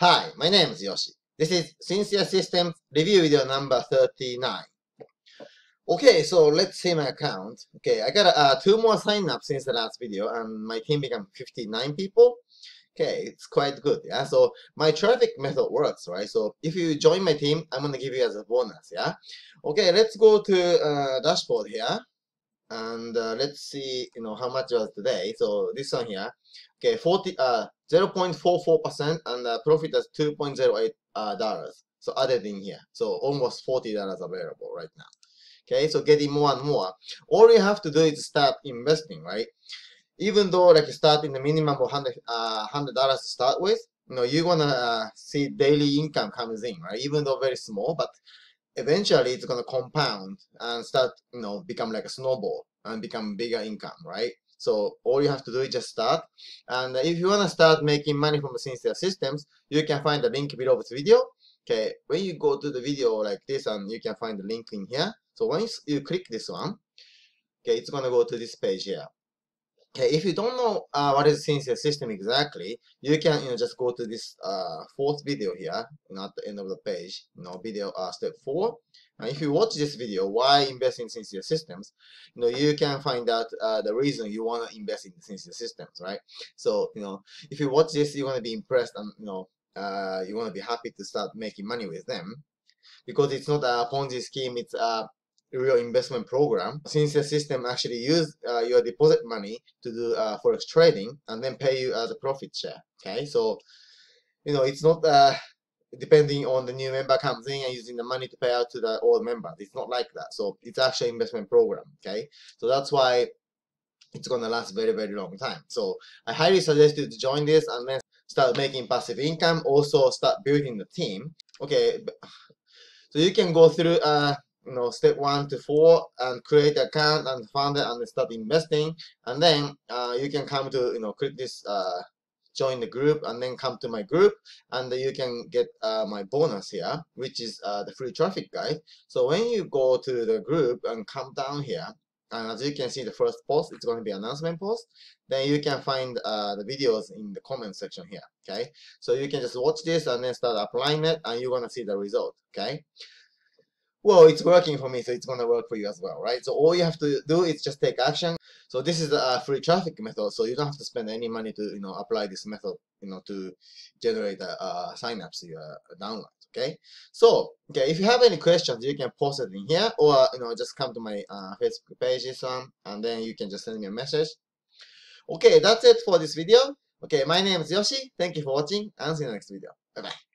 Hi, my name is Yoshi. This is Sincere Systems review video number 39. Okay, so let's see my account. Okay, I got two more sign-ups since the last video, and my team became 59 people. Okay, it's quite good, yeah? So my traffic method works, right? So if you join my team, I'm gonna give you as a bonus, yeah? Okay, let's go to dashboard here. And let's see, you know, how much was today. So this one here, okay, 0.44%, and the profit is $2.08. So added in here, so almost $40 available right now. Okay, so getting more and more. All you have to do is start investing, right? Even though like you start in the minimum of $100 to start with, you know, you're gonna see daily income comes in, right? Even though very small, but eventually it's gonna compound and start, you know, become like a snowball and become bigger income, right? So all you have to do is just start. And if you wanna start making money from Sincere Systems, you can find the link below this video. Okay, when you go to the video like this, and you can find the link in here. So once you click this one, okay, it's gonna go to this page here. Okay, if you don't know what is Sincere Systems exactly, you can, you know, just go to this fourth video here, not the end of the page, you know, video step 4. And if you watch this video, why invest in Sincere Systems, you know, you can find out the reason you want to invest in Sincere Systems, right? So, you know, if you watch this, you're going to be impressed, and, you know, you're going to be happy to start making money with them, because it's not a Ponzi scheme, it's a real investment program. Sincere Systems actually use your deposit money to do forex trading, and then pay you as a profit share. Okay, so, you know, it's not depending on the new member comes in and using the money to pay out to the old member. It's not like that. So it's actually investment program. Okay, so that's why it's gonna last very, very long time. So I highly suggest you to join this and then start making passive income. Also start building the team. Okay, so you can go through you know, step 1 to 4 and create account and fund it and start investing. And then you can come to, you know, click this join the group, and then come to my group, and you can get my bonus here, which is the free traffic guide. So when you go to the group and come down here, and as you can see the first post, it's going to be announcement post. Then you can find the videos in the comment section here. Okay, so you can just watch this and then start applying it, and you're going to see the result. Okay, well, it's working for me, so it's going to work for you as well, right? So all you have to do is just take action. So this is a free traffic method, so you don't have to spend any money to, you know, apply this method, you know, to generate sign-ups, your download. Okay, so, okay, if you have any questions, you can post it in here, or, you know, just come to my Facebook page, this one, and then you can just send me a message. Okay, that's it for this video. Okay, my name is Yoshi. Thank you for watching, and see you in the next video. Bye bye.